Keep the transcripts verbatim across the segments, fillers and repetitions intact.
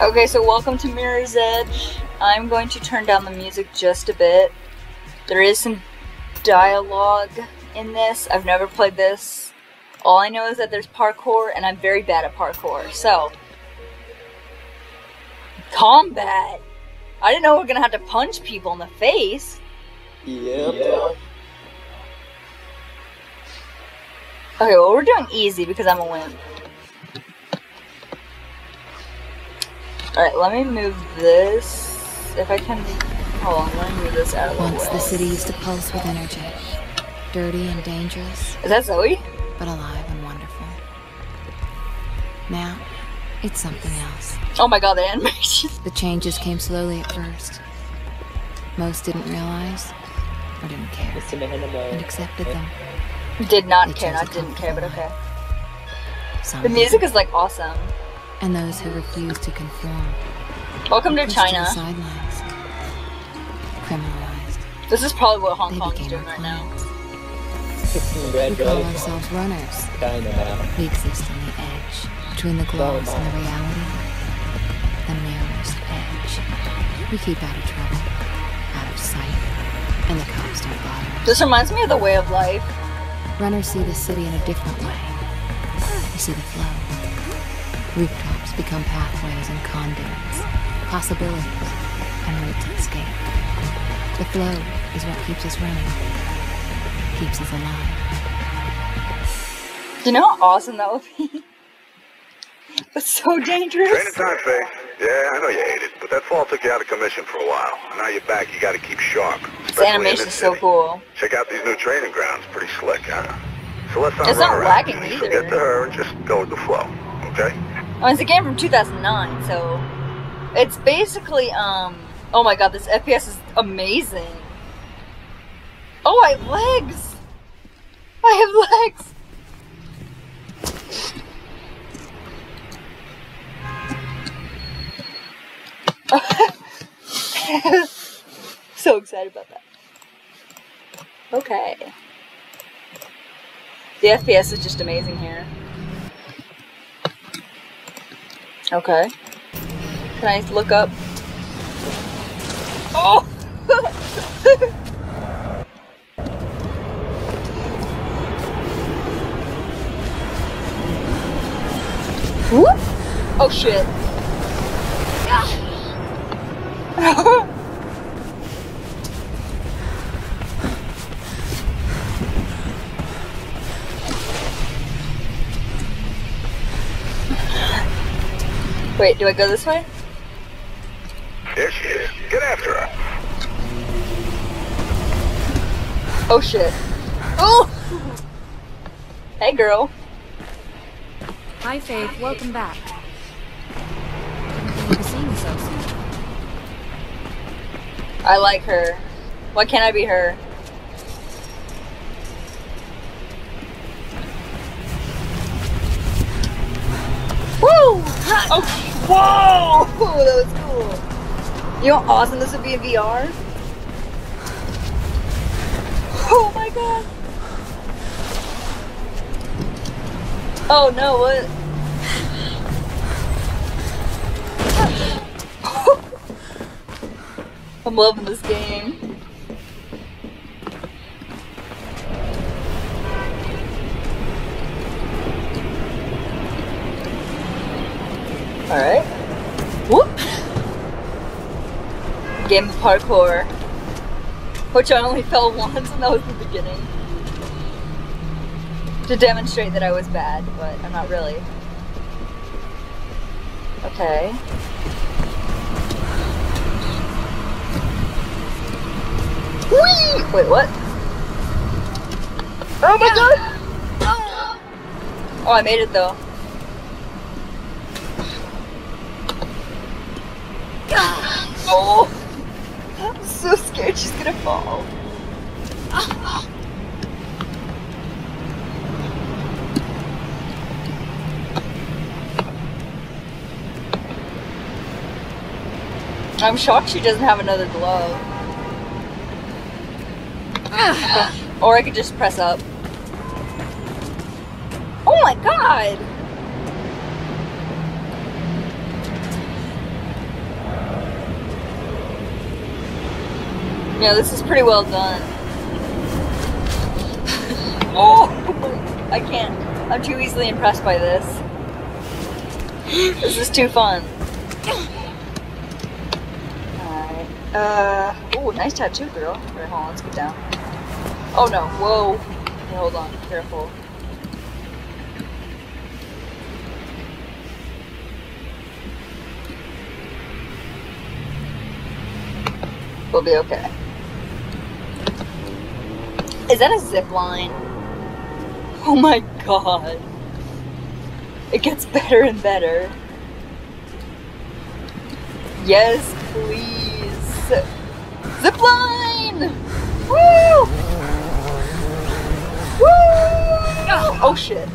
Okay, so welcome to Mirror's Edge. I'm going to turn down the music just a bit. There is some dialogue in this. I've never played this. All I know is that there's parkour, and I'm very bad at parkour, so... combat! I didn't know we were gonna have to punch people in the face. Yep. Yeah. Okay, well, we're doing easy because I'm a wimp. Alright, let me move this. If I can... hold on, let me move this out of the way. Once the city used to pulse with energy. Dirty and dangerous. Is that Zoe? But alive and wonderful. Now, it's something else. Oh my god, the animation. The changes came slowly at first. Most didn't realize, or didn't care, and accepted them. Did not care, not didn't care, but okay. Some the music is like awesome. And those who refuse to conform. Welcome to China. To sidelines, criminalized. This is probably what Hong Kong is doing right now. We call ourselves runners. China. We exist on the edge, between the glories and the reality. The narrowest edge. We keep out of trouble, out of sight, and the cops don't bother. This reminds me of the way of life. Runners see the city in a different way. They see the flow. Rooftops become pathways and conduits, possibilities, and routes of escape. The flow is what keeps us running, keeps us alive. Do you know how awesome that would be? That's so dangerous. Train of time, Faye. Yeah, I know you hate it, but that fall took you out of commission for a while. Now you're back, you gotta keep sharp. This animation's so cool. Check out these new training grounds. Pretty slick, huh? So let's not it's run not around. Lagging either. So get to her and just go with the flow, okay? Oh, it's a game from two thousand nine, so... it's basically, um... oh my god, this F P S is amazing. Oh, I have legs! I have legs! So excited about that. Okay. The F P S is just amazing here. Okay. Can I look up? Oh! Whoop! Oh shit. Yeah. Wait, do I go this way? There she is. Get after her. Oh shit. Oh! Hey girl. Hi Faith, welcome back. I like her. Why can't I be her? Woo! Oh, whoa! Ooh, that was cool. You know how awesome this would be in V R? Oh my god! Oh no, what? I'm loving this game. Alright. Whoop! Game of parkour. Which I only fell once, and that was the beginning. To demonstrate that I was bad, but I'm not really. Okay. Whee! Wait, what? Oh my god! Oh, I made it though. Oh! I'm so scared she's gonna fall. I'm shocked she doesn't have another glove. Or I could just press up. Oh my god! Yeah, this is pretty well done. Oh, I can't. I'm too easily impressed by this. This is too fun. Alright. Uh, oh, nice tattoo, girl. Alright, hold on, let's get down. Oh no, whoa. Okay, hold on, careful. We'll be okay. Is that a zip line? Oh my god. It gets better and better. Yes, please. Zip line! Woo! Woo! Oh shit.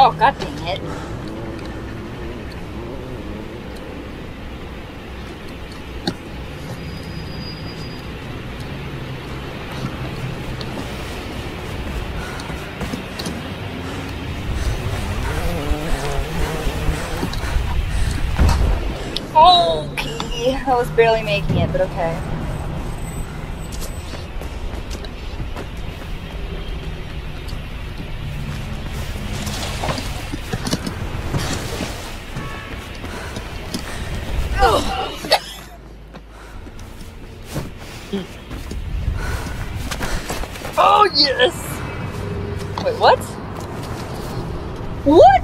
Oh, god dang it. Oh, okay. I was barely making it, but okay. Yes! Wait, what? What?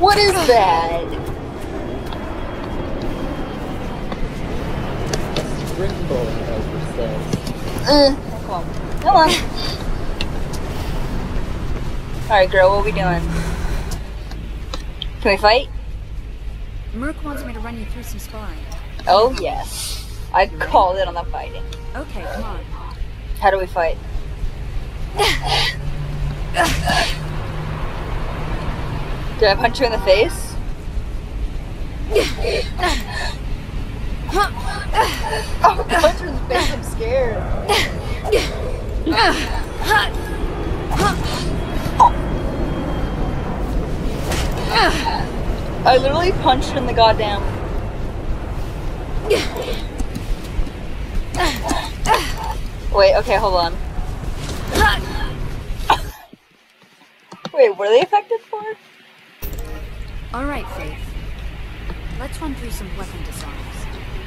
What is that? Springboard, as it says. Uh, come on. Come on. Alright, girl, what are we doing? Can we fight? Merc wants me to run you through some sparring. Oh, yes. I called it on the fighting. Okay, come on. How do we fight? Did I punch you in the face? Oh, punch you in the face, I'm scared. I literally punched in the goddamn... Wait, okay, hold on. Wait, were they affected for? Alright, Faith. Let's run through some weapon disarms.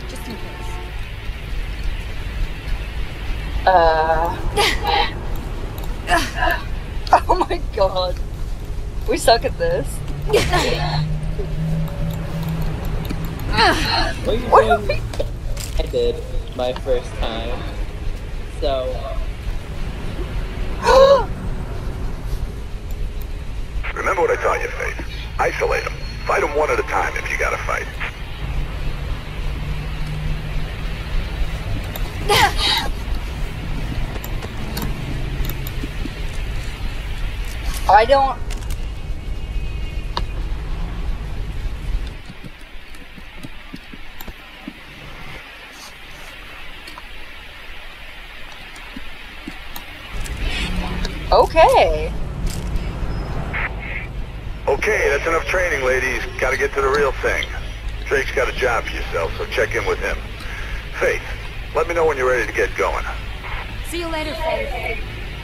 Just in case. Uh. Oh my god. We suck at this. What are you doing? I did my first time. So remember what I taught you, Faith. Isolate them. Fight them one at a time if you gotta fight. I don't. Okay. Okay, that's enough training, ladies. Gotta get to the real thing. Drake's got a job for yourself, so check in with him. Faith, let me know when you're ready to get going. See you later, Faith.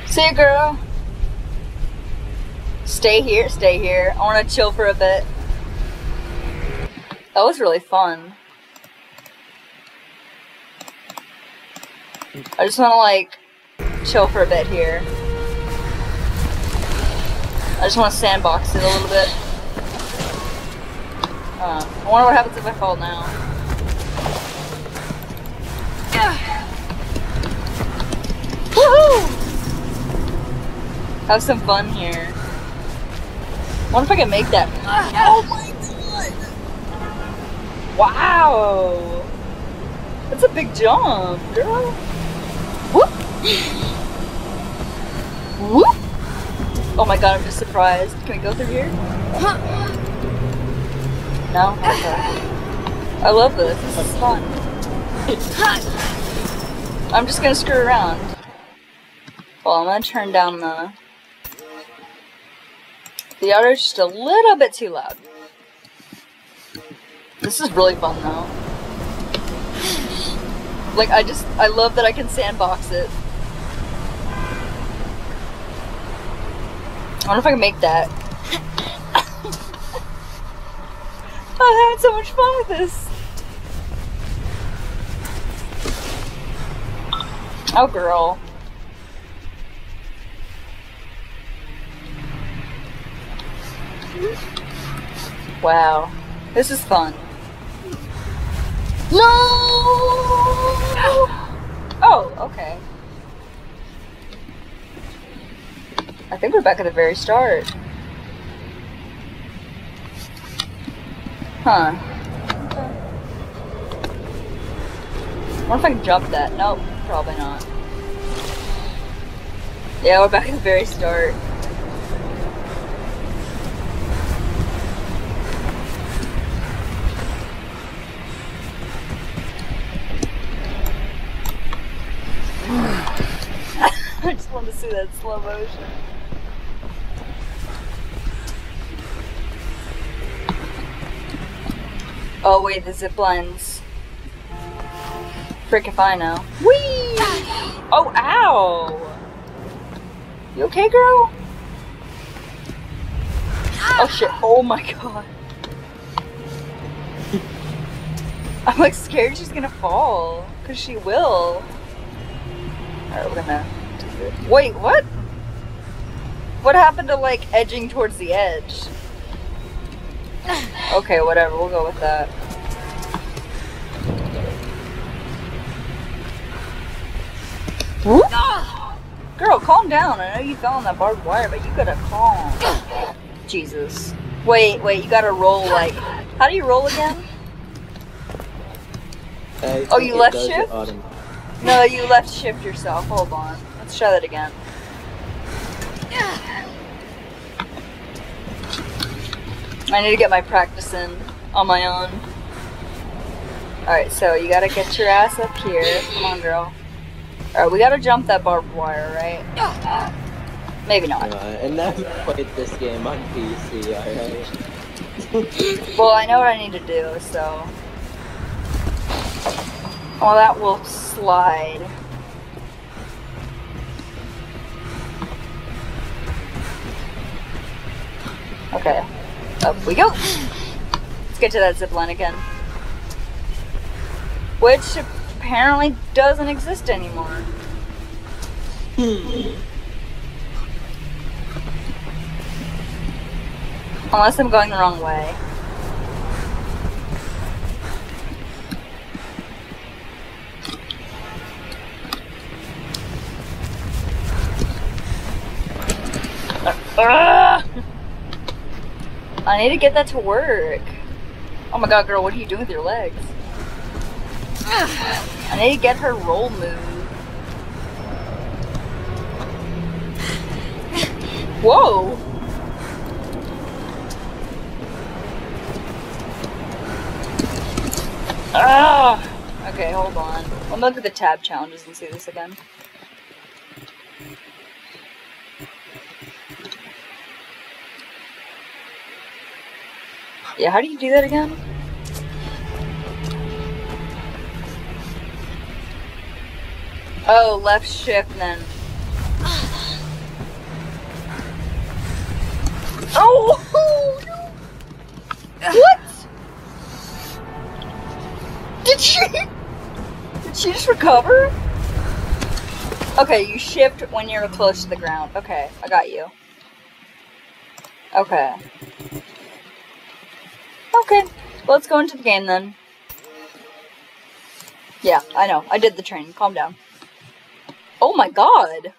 See you, girl. Stay here, stay here. I wanna chill for a bit. That was really fun. I just wanna, like, chill for a bit here. I just want to sandbox it a little bit. Uh, I wonder what happens if I fall now. Woohoo! Have some fun here. I wonder if I can make that. Oh my god! Wow! That's a big jump, girl. Whoop! Whoop! Oh my god, I'm just surprised. Can we go through here? Huh. No? Okay. I love this. This is fun. I'm just gonna screw around. Well, I'm gonna turn down the... The audio's just a little bit too loud. This is really fun, though. Like, I just... I love that I can sandbox it. I wonder if I can make that. I'm having so much fun with this. Oh, girl. Wow. This is fun. No! Oh, okay. I think we're back at the very start. Huh. I wonder if I can jump that. Nope, probably not. Yeah, we're back at the very start. I just wanted to see that slow motion. Oh wait, the zip lines. Frick if I know. Whee! Oh, ow! You okay, girl? Oh shit, oh my god. I'm like scared she's gonna fall. Cause she will. Alright, we're gonna... Wait, what? What happened to, like, edging towards the edge? Okay, whatever, we'll go with that. Girl, calm down. I know you fell on that barbed wire, but you gotta calm. Jesus. Wait, wait, you gotta roll, like... How do you roll again? Oh, you left shift? No, you left shift yourself. Hold on. Let's try that again. I need to get my practice in on my own. Alright, so you gotta get your ass up here. Come on, girl. Alright, we gotta jump that barbed wire, right? Uh, maybe not. Uh, and never played this game on P C, alright? Well, I know what I need to do, so... Oh, that will slide. Okay, up we go. Let's get to that zip line again, which apparently doesn't exist anymore. Hmm. Unless I'm going the wrong way. Uh, I need to get that to work. Oh my god, girl, what are you doing with your legs? I need to get her roll move. Whoa! Ah! Okay, hold on. Let me look at the tab challenges and see this again. Yeah, how do you do that again? Oh, left shift then. Oh! Oh no. What? Did she? Did she just recover? Okay, you shift when you're close to the ground. Okay, I got you. Okay. Okay, well, let's go into the game then. Yeah, I know. I did the training. Calm down. Oh my god!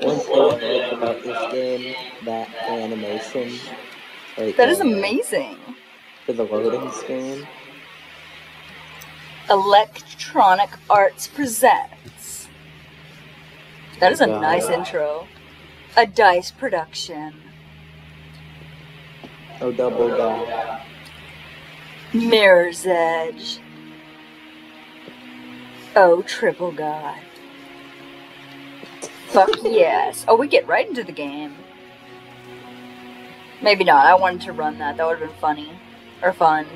One thing I like about this game, that animation. Right that is amazing. For the loading screen. Electronic Arts presents. That is a nice intro. a dice production. Oh, double die. Mirror's Edge. Oh, triple god. Fuck yes. Oh, we get right into the game. Maybe not. I wanted to run that. That would have been funny. Or fun.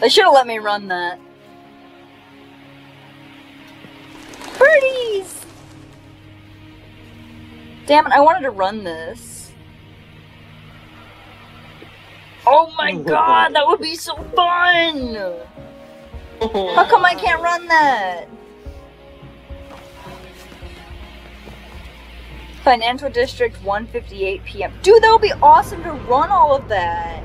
They should have let me run that. Birdies! Damn it, I wanted to run this. Oh my god, that would be so fun! How come I can't run that? Financial District, one fifty-eight p m Dude, that would be awesome to run all of that!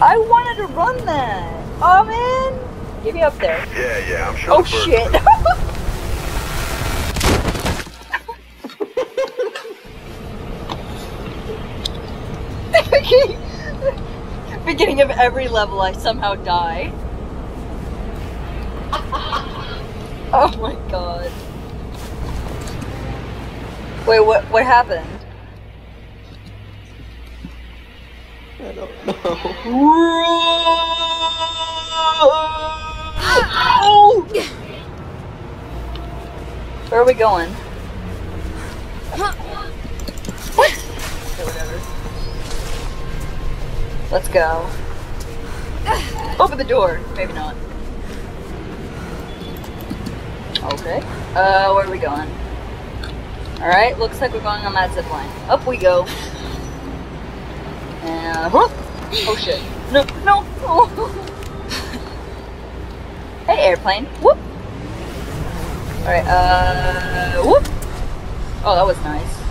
I wanted to run that! Oh man! Get me up there. Yeah, yeah, I'm sure. Oh shit! Beginning of every level, I somehow die. Oh my god. Wait, what what happened? I don't know. Oh! Where are we going? Let's go. Open the door. Maybe not. Okay. Uh, where are we going? Alright, looks like we're going on that zipline. Up we go. And, whoop. Oh shit. No, no. Oh. Hey, airplane. Whoop. Alright, uh, whoop. Oh, that was nice.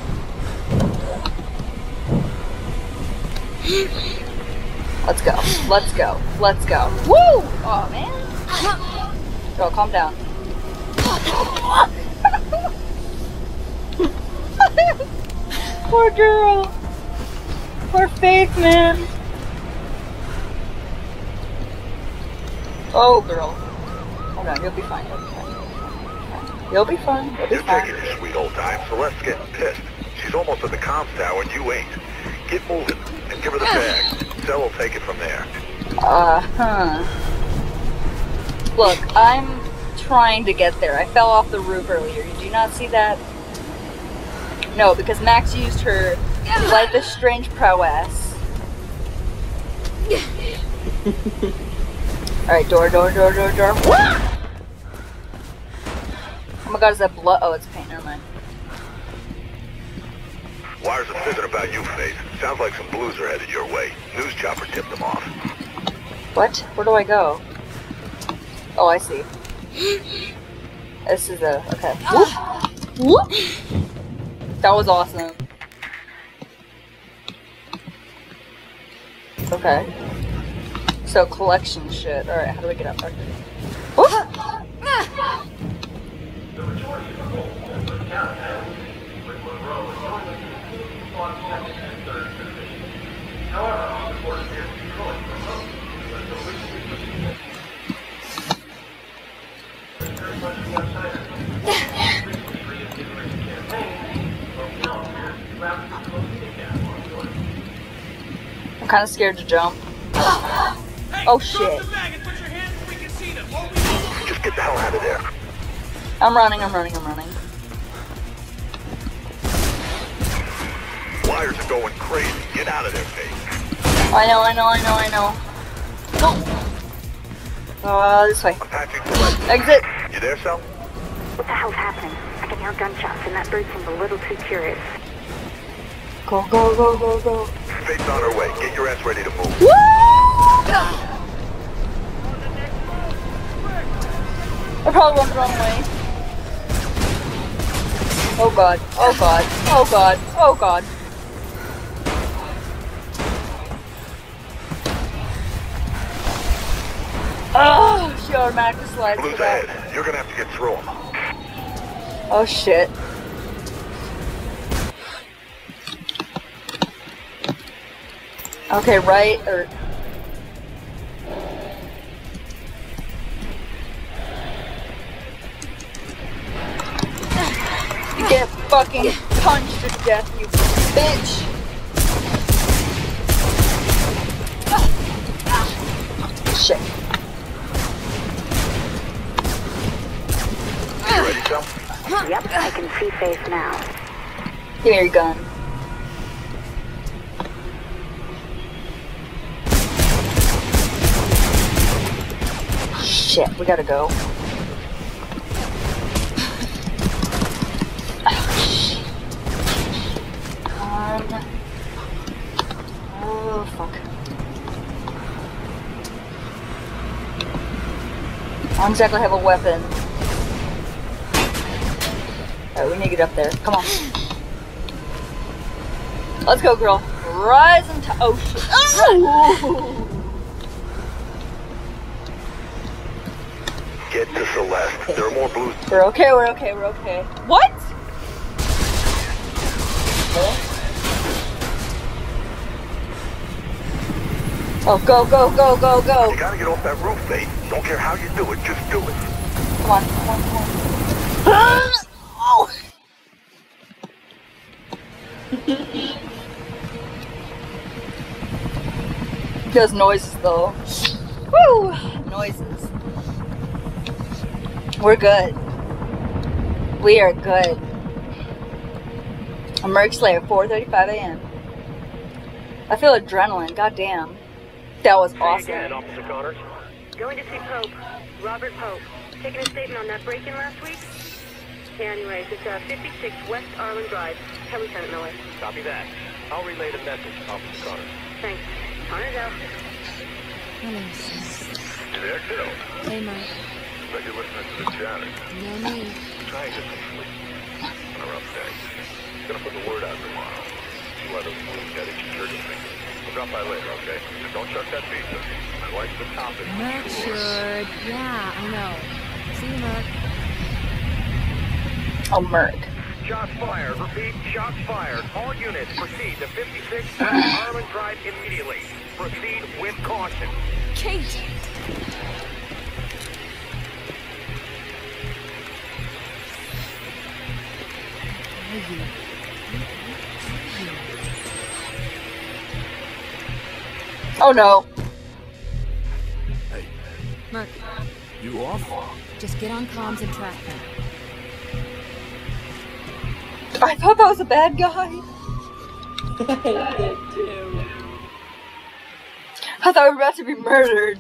Let's go. Let's go. Let's go. Woo! Oh man. Girl, calm down. Poor girl. Poor Faith, man. Oh girl. Hold on, you'll be fine. You'll be fine. You'll be fine. You'll be fine. You'll be You're fine. Taking your sweet old time. Celeste's getting pissed. She's almost at the comms tower and you ain't. Get moving and give her the bag. So we'll take it from there. Uh huh. Look, I'm trying to get there. I fell off the roof earlier. You do not see that? No, because Max used her life is strange prowess. Alright, door, door, door, door, door. Oh my god, is that blood? Oh, it's paint. Never mind. Wires are fizzing about you, Faith. Sounds like some blues are headed your way. News chopper tipped them off. What? Where do I go? Oh, I see. This is a... Okay. Whoop. Whoop. That was awesome. Okay. So, collection shit. Alright, how do I get up there? Whoop! I'm kind of scared to jump. Hey, oh shit. Just get the hell out of there. I'm running, I'm running, I'm running. Wires are going crazy. Get out of there, Faith. I know, I know, I know, I know. No. Uh, this way. Exit. You there, Sal? What the hell's happening? I can hear gunshots, and that bird seems a little too curious. Go, go, go, go, go. Faith's on her way. Get your ass ready to move. Woo! I probably went the wrong way. Oh god. Oh god. Oh god. Oh god. Oh, she automatically slides. Blue's ahead. You're gonna have to get through them. Oh shit. Okay, right or get fucking punched to death, you bitch! Shit. You ready, Joe? Yep, I can see face now. Give me your gun. Shit, we gotta go. Um. Oh, fuck. I don't exactly have a weapon. Alright, we need to get up there. Come on. Let's go, girl. Rise and to- oh shit. Oh! Get to Celeste. Okay. There are more blues. We're okay, we're okay, we're okay. What? Oh, go, go, go, go, go. You gotta get off that roof, Faith. Don't care how you do it, just do it. Come on, come on, come on. Ah! Oh. There's noises, though. Woo! Noises. We're good. We are good. A Merc Slayer, four thirty-five a m I feel adrenaline, goddamn. That was awesome. Again, Officer Connors. Going to see Pope, Robert Pope. Taking a statement on that break-in last week? Anyways, it's uh, fifty-six West Arlen Drive. Tell Lieutenant Miller. Copy that. I'll relay the message, Officer Connors. Thanks. Connors out. You there, kiddo? Hey, Mike. Like you're listening to the chatter. No, no. Trying to sleep. On a rough day. Gonna put the word out tomorrow. See why those police got it secured to fingers. Drop by later, okay? Just don't chuck that pizza. I like the topic. Merc should. Yeah, I know. See you, Merc. Oh, Merc. Shots fired. Repeat, shots fired. All units proceed to fifty-six West Arlen Drive immediately. Proceed with caution. Kate! Where are you? Oh no. Hey. Merc. You off? Just get on comms and track them. I thought that was a bad guy. I did too. I thought we were about to be murdered.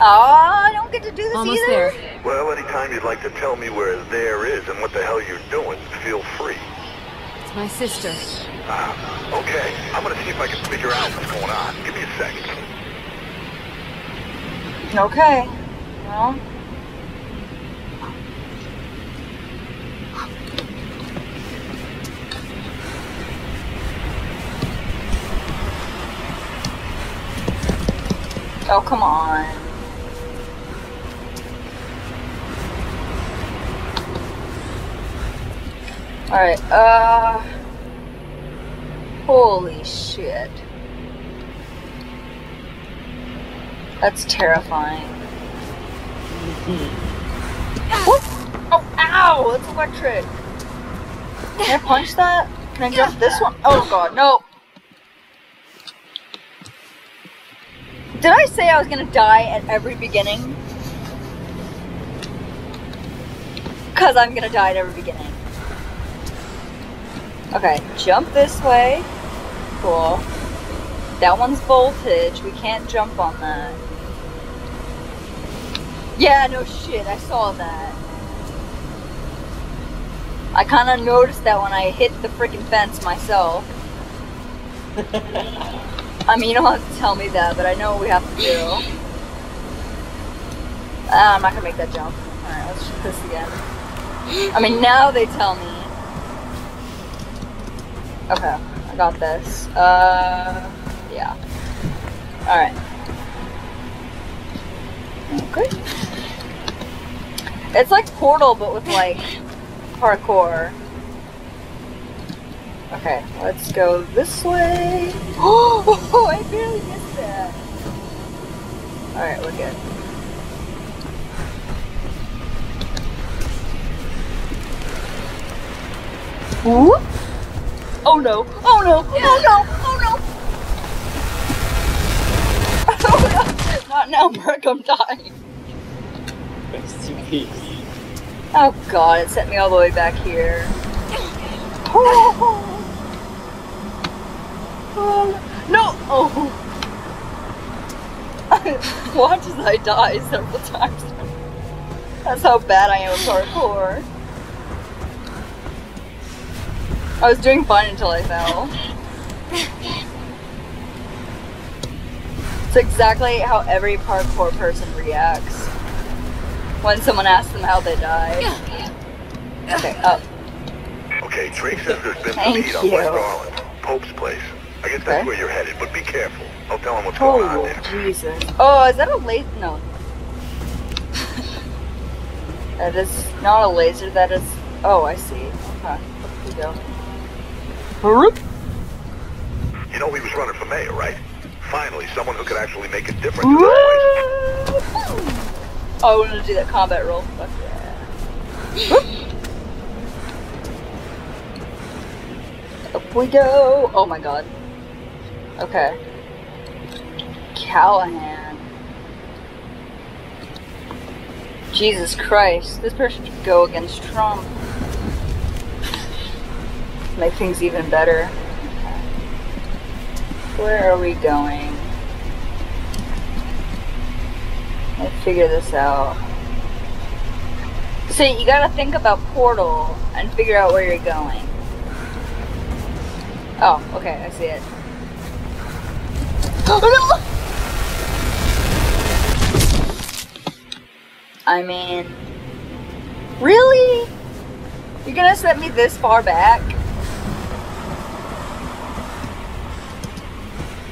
Ah, oh, I don't get to do this Almost either. There. Well, anytime you'd like to tell me where there is and what the hell you're doing, feel free. It's my sister. Uh, okay, I'm gonna see if I can figure out what's going on. Give me a second. Okay. Well. Oh, come on. All right, uh... holy shit. That's terrifying. Mm-hmm. Oh, ow! That's electric. Can I punch that? Can I jump this one? Oh god, no. Did I say I was gonna die at every beginning? Cause I'm gonna die at every beginning. Okay, jump this way. Cool. That one's voltage. We can't jump on that. Yeah, no shit. I saw that. I kind of noticed that when I hit the freaking fence myself. I mean, you don't have to tell me that, but I know what we have to do. Uh, I'm not going to make that jump. Alright, let's shoot this again. I mean, now they tell me. Okay, I got this. Uh, yeah. Alright. Okay. It's like Portal, but with like parkour. Okay, let's go this way. Oh, I barely missed that. Alright, we're good. Ooh. Oh no! Oh no! Oh no! Oh no! Oh no! Not now, Merc, I'm dying. Rest in peace. Oh god, it sent me all the way back here. Oh. Oh. No! Oh! Watch as I die several times. That's how bad I am at parkour. I was doing fine until I fell. It's exactly how every parkour person reacts when someone asks them how they died. Okay, up. Okay, Drake says there's been some heat on West Arlen, Pope's place. I guess that's okay. Where you're headed, but be careful. I'll tell him what's oh, going on there. Oh, Jesus. Oh, is that a laser? No. That is not a laser, that is... Oh, I see. Okay. Here we go. You know he was running for mayor, right? Finally, someone who could actually make a difference in this place. Oh, I wanted to do that combat roll. Fuck yeah. Up we go. Oh my god. Okay. Callahan. Jesus Christ. This person should go against Trump. Make things even better. Okay. Where are we going? Let's figure this out. See, you gotta think about Portal and figure out where you're going. Oh, okay, I see it. Oh, no! I mean... Really? You're gonna set me this far back?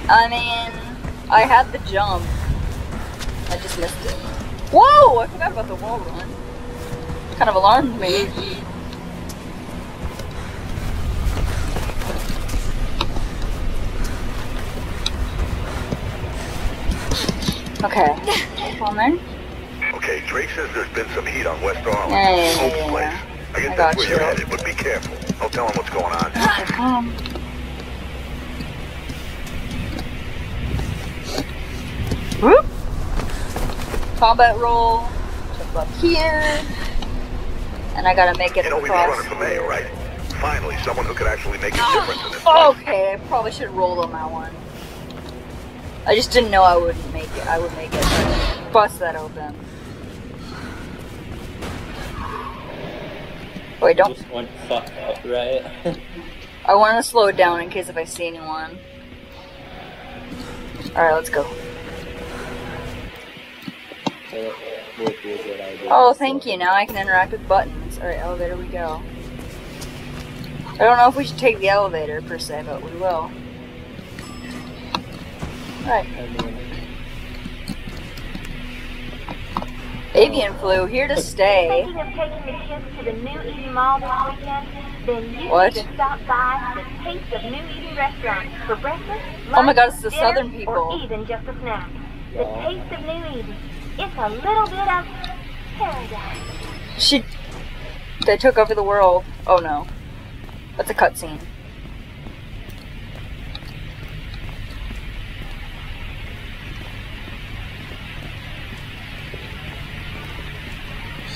I mean... I had the jump. I just missed it. Whoa! I forgot about the wall run. Kind of alarmed me. Okay. Okay, Drake says there's been some heat on West Arlen. Yeah, yeah, yeah, yeah. I guess I that's where you. you're headed, but be careful. I'll tell him what's going on. Um. Whoop. Combat roll. Jump up here. And I gotta make it you know, across. We've been running for mayor, right? Finally, someone who could actually make a difference in this place. Okay, I probably should roll on that one. I just didn't know I wouldn't make it. I would make it. But bust that open. Wait, don't. Just one fuck up, right? I want to slow it down in case if I see anyone. All right, let's go. Oh, thank you. Now I can interact with buttons. All right, elevator we go. I don't know if we should take the elevator per se, but we will. Right. Avian flu here to stay. What? Oh my god, it's the southern people. Or even just a snack. The taste of New Eden. It's a little bit of paradise. She. They took over the world. Oh no. That's a cutscene.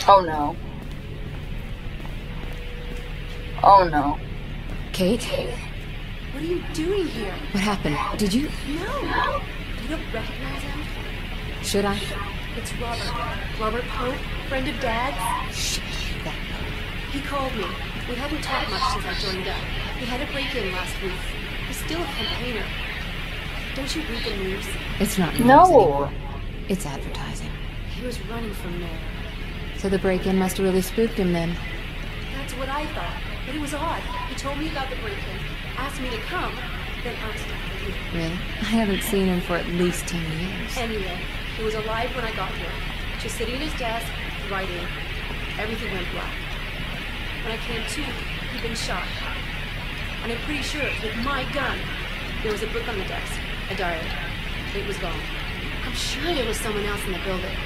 Oh no. Oh no. Kate? What are you doing here? What happened? Did you? No. You don't recognize him? Should I? It's Robert. Robert Pope, friend of Dad's. Shh. He called me. We hadn't talked much since I joined up. We had a break-in last week. He's still a campaigner. Don't you read the news? It's not news no. anymore. It's advertising. He was running from there. So the break-in must have really spooked him then. That's what I thought, but it was odd. He told me about the break-in, asked me to come, then asked me to leave. Really? I haven't seen him for at least ten years. Anyway, he was alive when I got here. Just sitting at his desk, writing. Everything went black. When I came to, he'd been shot. And I'm pretty sure it was with my gun. There was a book on the desk, a diary. It was gone. I'm sure there was someone else in the building.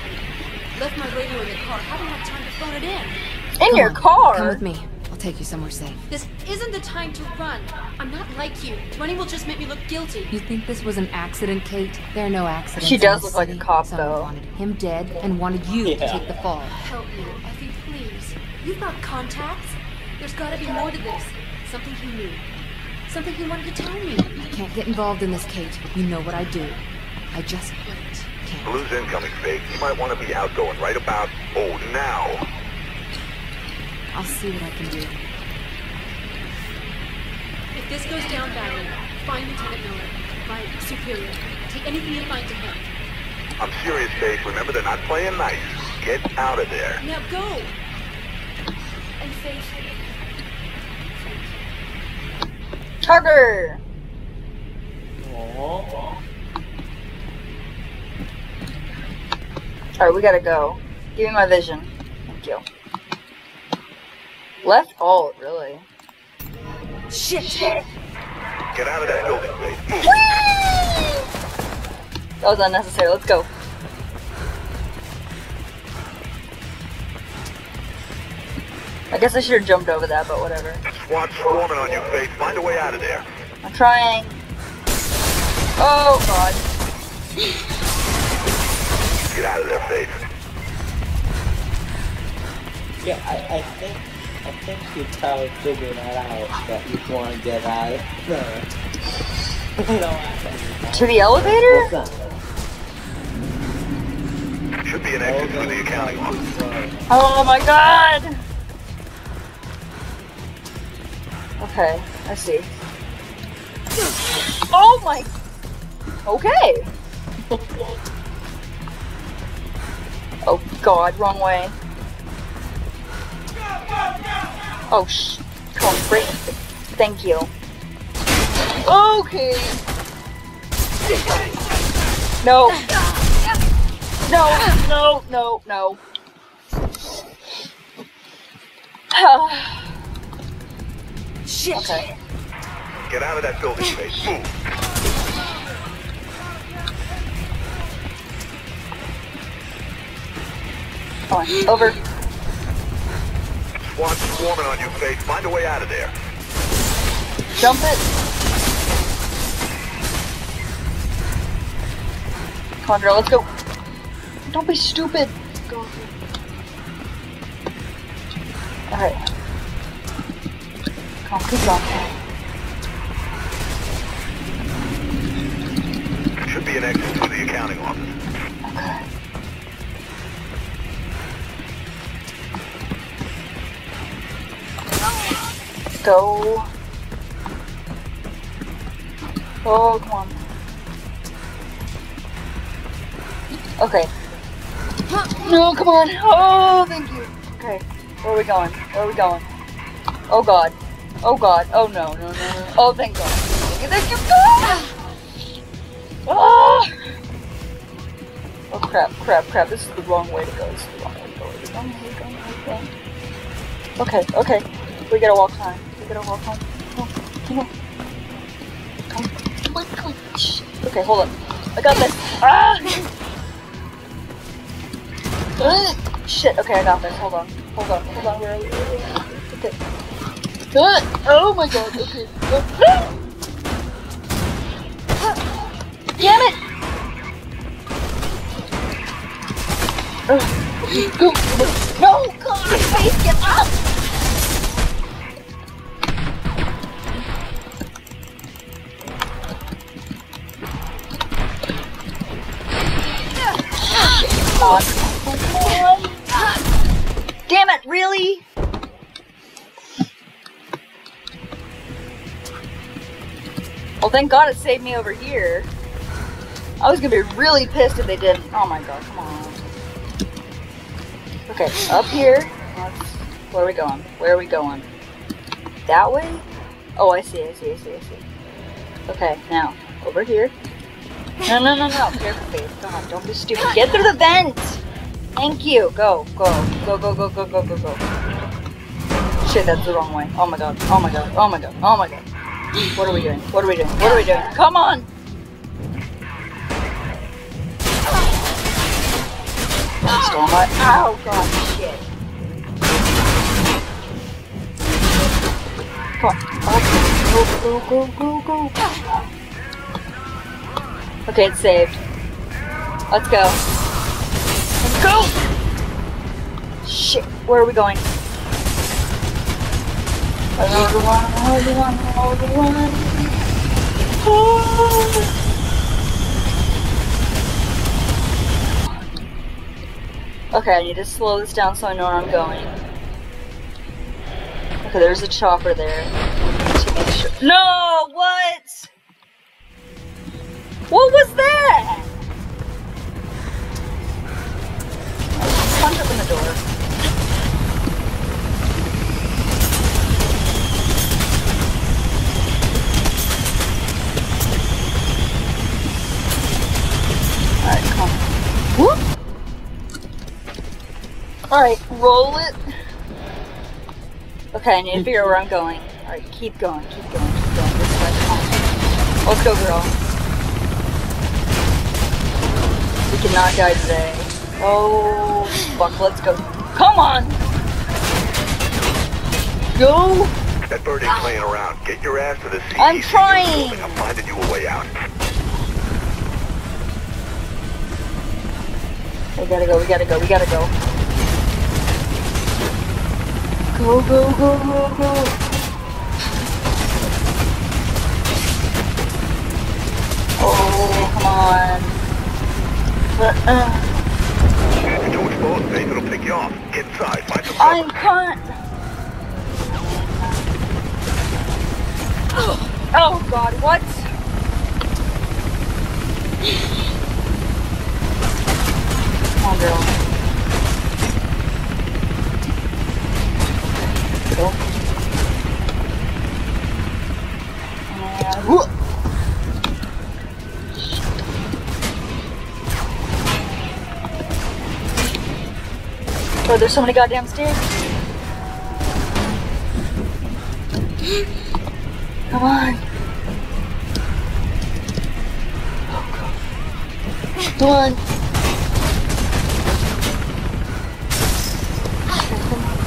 Left my radio in the car. Haven't had time to phone it in. In your car? Come with me. take you somewhere safe. This isn't the time to run. I'm not like you. Running will just make me look guilty. You think this was an accident, Kate? There are no accidents. She does look like a cop, though. Someone wanted him dead and wanted you yeah. to take the fall. Help me, Effie, please. You've got contacts. There's gotta be more to this. Something he knew. Something he wanted to tell me. I can't get involved in this, Kate. You know what I do. I just can't. can't. Blue's incoming, Faith. You might want to be outgoing right about, oh, now. I'll see what I can do. If this goes down badly, find Lieutenant Miller, my superior. Take anything you find to him. I'm serious, Faith. Remember, they're not playing nice. Get out of there. Now go! And Faith... Hug her! Alright, we gotta go. Give me my vision. Thank you. Left alt, really. Shit! Shit. Get out of that building, babe. Whee! That was unnecessary. Let's go. I guess I should have jumped over that, but whatever. SWAT's swarming on you, Faith. Find a way out of there. I'm trying. Oh, God. Get out of there, Faith. Yeah, I, I think... I think you probably figured that out, that you want to get out of no. no, to the elevator? Should be an exit through the accounting office. Oh my God! Okay, I see. Oh my... Okay! Oh God, wrong way. Oh sh! Come on, break. Thank you. Okay. No. No. No. No. No. Shit. Okay. Get out of that building, Faith. Move. Come on. Over. Swan's swarming on you, Faith. Find a way out of there. Jump it. Condor, let's go. Don't be stupid. Go. Alright. Come on, keep going. Should be an exit to the accounting office. Okay. Go. Oh, come on. Okay. No, come on. Oh, thank you. Okay. Where are we going? Where are we going? Oh, God. Oh, God. Oh, no, no, no, no. Oh, thank God. Thank you. Oh. Oh, crap, crap, crap. This is the wrong way to go. This is the wrong way to go. This is the wrong way to go. Okay, okay. We gotta walk home. We gotta walk home. Come on. Come on. Come on. Okay, hold up. I got this. Ah! Uh, shit. Okay, I got this. Hold on. Hold on. Hold on. Where are we? Okay. Uh, oh my God. Okay. Uh, damn it! Uh, go. No! Come on, please get up! Damn it, really? Well, thank God it saved me over here. I was gonna be really pissed if they didn't. Oh my God, come on. Okay, up here. Let's, where are we going? Where are we going? That way? Oh, I see, I see, I see, I see. Okay, now, over here. No, no, no, no. Careful, Faith. Come on, don't be stupid. Get through the vent! Thank you. Go, go, go, go, go, go, go, go, go. Shit, that's the wrong way. Oh my God. Oh my God. Oh my God. Oh my God. What are we doing? What are we doing? What are we doing? Come on! Oh, my. Oh, God. Shit. Fuck. Up. Go, go, go, go, go. Okay, it's saved. Let's go. Let's go! Shit, where are we going? Another one, another one, another one. Oh! Okay, I need to slow this down so I know where I'm going. Okay, there's a chopper there. To make sure. No! What? What was that? Punch open the door. Alright, come on. Whoop! Alright, roll it. Okay, I need to figure out where I'm going. Alright, keep going, keep going, keep going. This way. Let's go, girl. We cannot die today. Oh, fuck, let's go. Come on! Go! That bird ain't playing around. Get your ass to the C E C. I'm trying! I'm finding you a way out. We gotta go, we gotta go, we gotta go. Go, go, go, go, go. Oh, come on. Uh-uh. Don't expose me, it'll pick you off. Get inside, find some cover. I'm caught. Oh, God, what? Come on, girl. And whoop. Oh, there's so many goddamn stairs. Come on. Oh, God. Come on.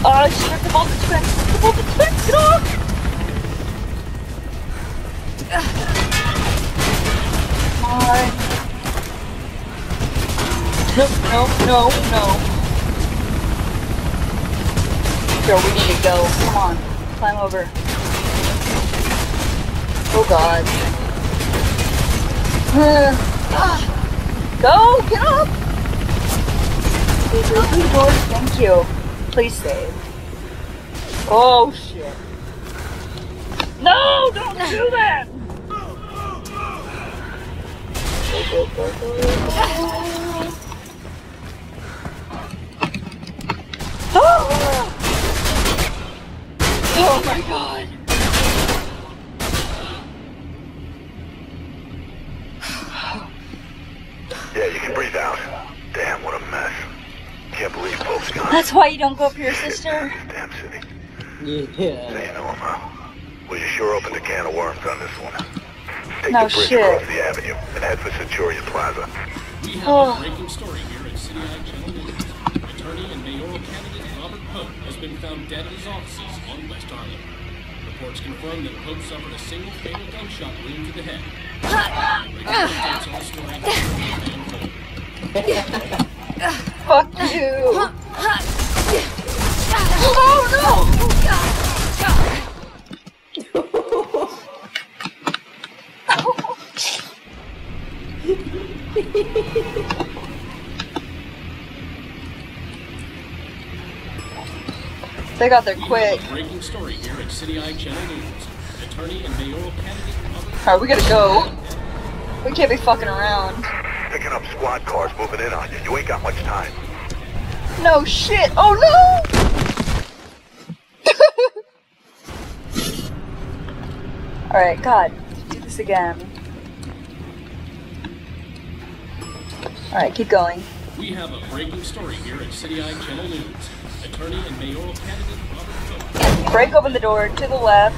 Oh, shit. The voltage fence! The voltage fence! Get off! Come on. No, no, no, no. Girl, we need to go. Come on. Climb over. Oh, God. Uh, ah. Go! Get up! Please open the door. Thank you. Please save. Oh shit. No, don't do that! Oh my God. Yeah, you can breathe out. Damn, what a mess. Can't believe folks gone. That's why you don't go for your sister. Damn city. Yeah. Say Norma, well, you sure opened a can of worms on this one. Take no the bridge shit. Across the avenue and head for Centurion Plaza. We have oh. a breaking story here at City Eye Channel News. Attorney and mayoral candidate Robert Pope has been found dead at his offices on West Arlen. Reports confirm that Pope suffered a single fatal gunshot wound to the head. Fuck you! Oh no! They got there quick. Breaking story here at City Eye Channel News. Attorney and mayoral candidate. Alright, we gotta go. We can't be fucking around. Picking up squad cars moving in on you. You ain't got much time. No shit. Oh no! Alright, God. Let's do this again. Alright, keep going. We have a breaking story here at City Eye Channel News. Attorney and mayoral candidate Robert Pope. Break open the door to the left.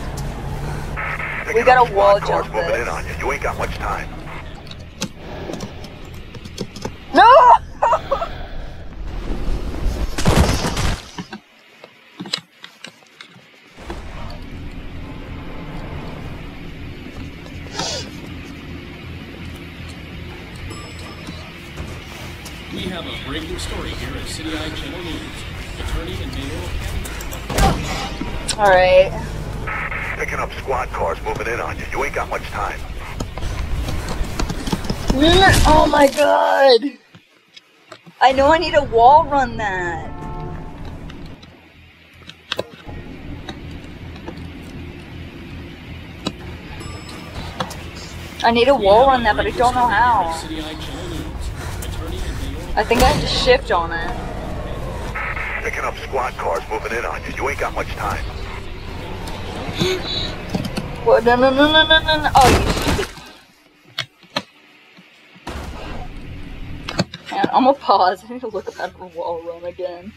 We got a wall jump this. In on you. You ain't got much time. No! Breaking story here at City Eye Channel News. Attorney and mayor. All right. Picking up squad cars moving in on you. You ain't got much time. Oh my god! I know I need a wall run that. I need a wall run that, but I don't know how. I think I have to shift on it. Picking up squad cars moving in on you. You ain't got much time. What? No, no, no, no, no, no. Oh, you stupid. Man, I'm gonna pause. I need to look up how to wall run again.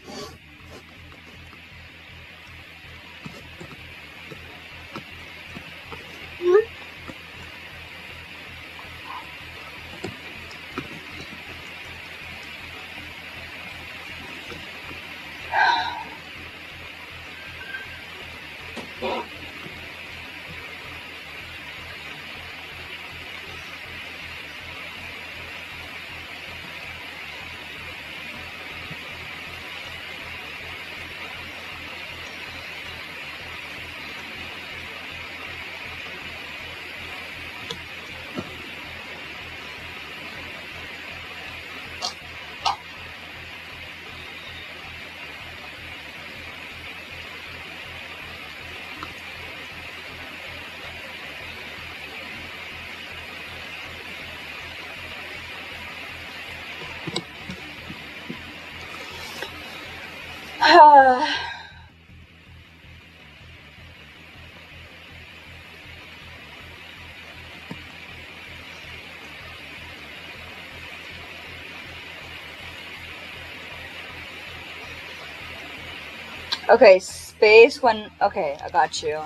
Okay, space when... Okay, I got you.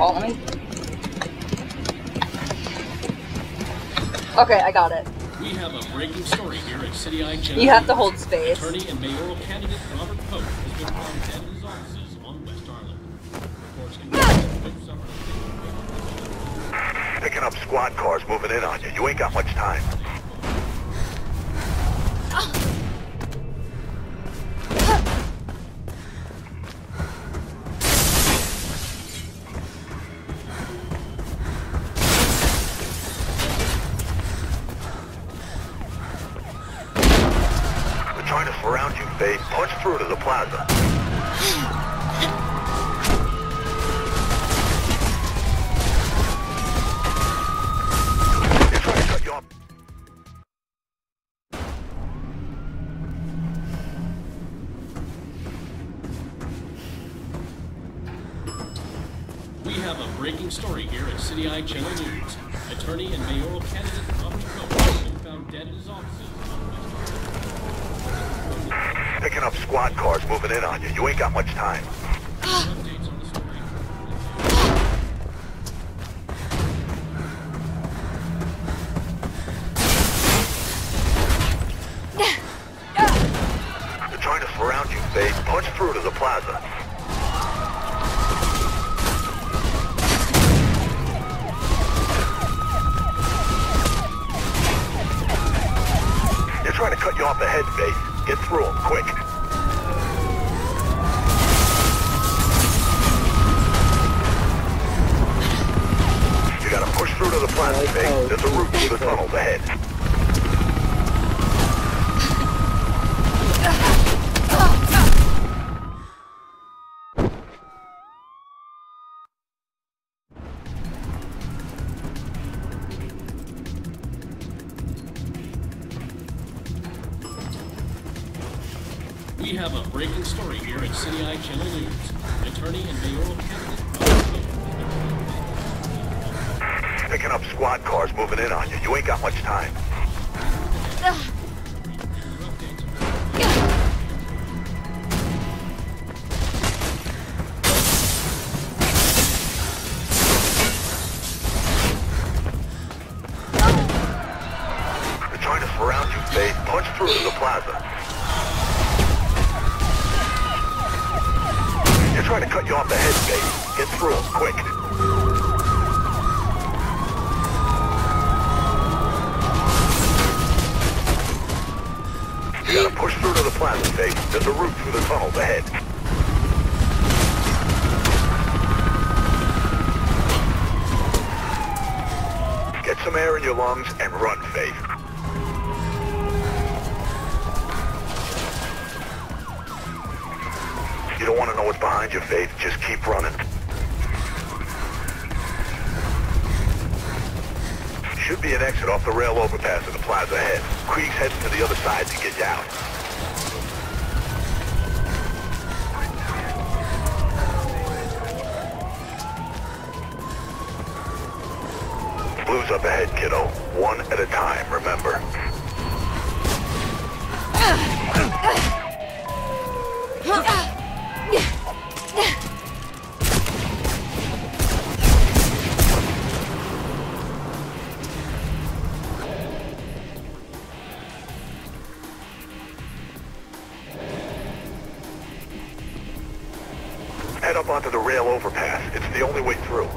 Oh, let me... Okay, I got it. We have a breaking story here at City Eye Channel. You have to hold space. Attorney and mayoral candidate Robert Pope has been found dead in his offices on West Arlen. Reports continue. Picking up squad cars moving in on you. You ain't got much time. Breaking story here at City Eye Channel News. Attorney and mayoral candidate. Picking up squad cars moving in on you. You ain't got much time. They're trying to surround you, Faith. Punch through to the plaza. Trying to cut you off the head, baby. Get through them, quick. You gotta push through to the plaza stage. There's a route through the tunnels ahead. Get some air in your lungs and run, Faith. You don't want to know what's behind you, Faith. Just keep running. Should be an exit off the rail overpass in the plaza ahead. Krieg's heads to the other side to get down. Blue's up ahead, kiddo. One at a time, remember. Head up onto the rail overpass. It's the only way through.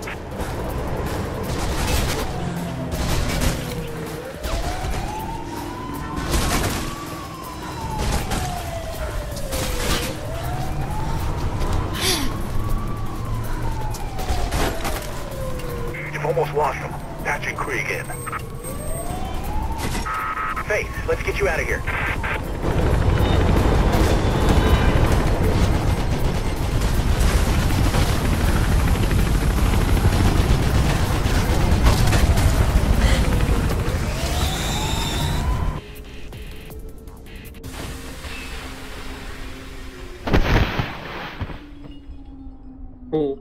Almost lost him. Patching Krieg in. Faith, let's get you out of here. Hold.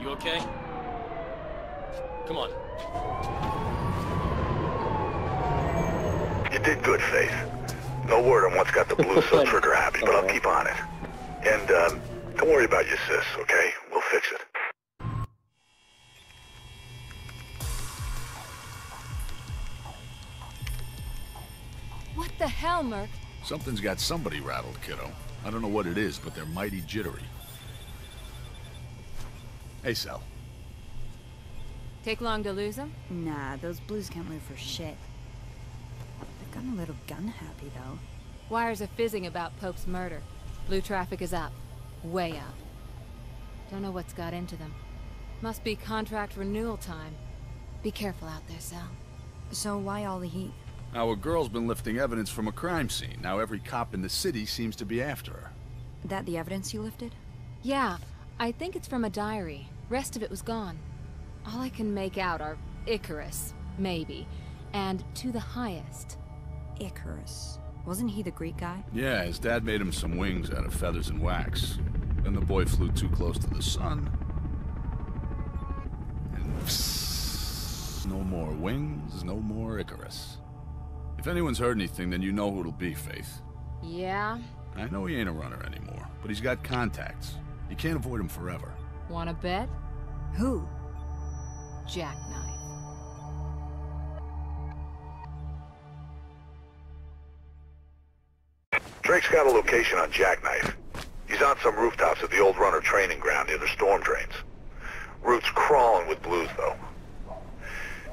You okay? Come on. You did good, Faith. No word on what's got the Blues so trigger happy, but I'll keep on it. And, um, don't worry about your sis, okay? We'll fix it. What the hell, Merc? Something's got somebody rattled, kiddo. I don't know what it is, but they're mighty jittery. Hey, Sal. Take long to lose them? Nah, those Blues can't move for shit. They've gotten a little gun-happy, though. Wires are fizzing about Pope's murder. Blue traffic is up. Way up. Don't know what's got into them. Must be contract renewal time. Be careful out there, Sal. So why all the heat? Our girl's been lifting evidence from a crime scene. Now every cop in the city seems to be after her. That the evidence you lifted? Yeah. I think it's from a diary. Rest of it was gone. All I can make out are Icarus, maybe, and To the Highest. Icarus? Wasn't he the Greek guy? Yeah, his dad made him some wings out of feathers and wax. Then the boy flew too close to the sun. And psst, no more wings, no more Icarus. If anyone's heard anything, then you know who it'll be, Faith. Yeah? I know he ain't a runner anymore, but he's got contacts. You can't avoid him forever. Wanna bet? Who? Jackknife. Drake's got a location on Jackknife. He's on some rooftops at the old runner training ground near the storm drains. Route's crawling with Blues, though.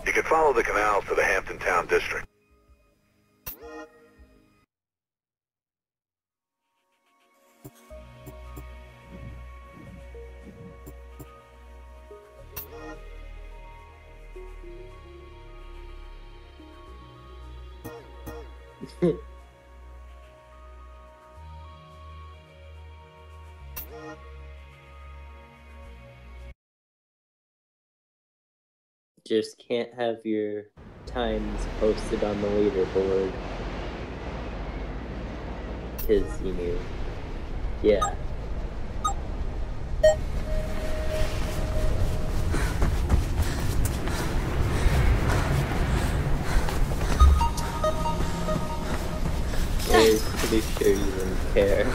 You can follow the canals to the Hampton Town District. Just can't have your times posted on the leaderboard. 'Cause you knew. Yeah. I'm pretty sure you didn't care.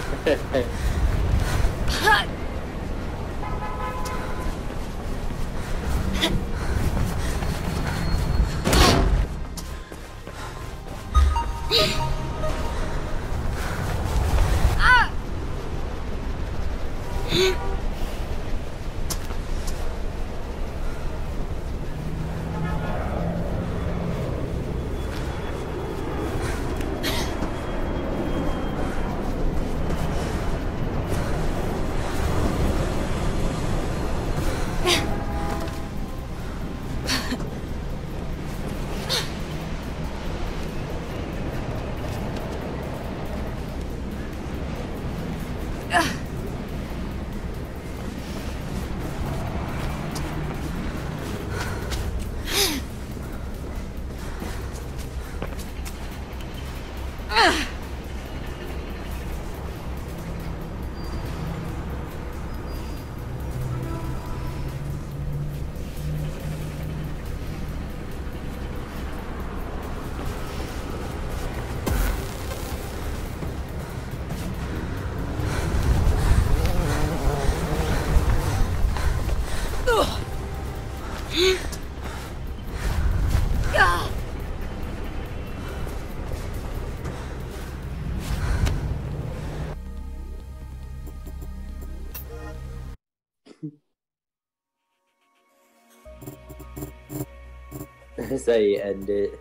to say end it.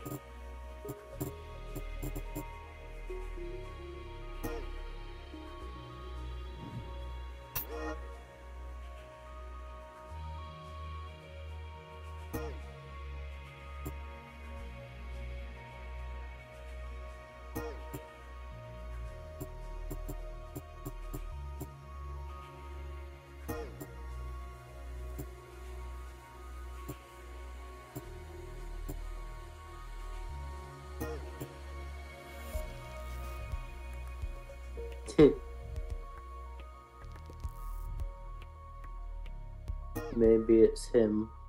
Maybe it's him.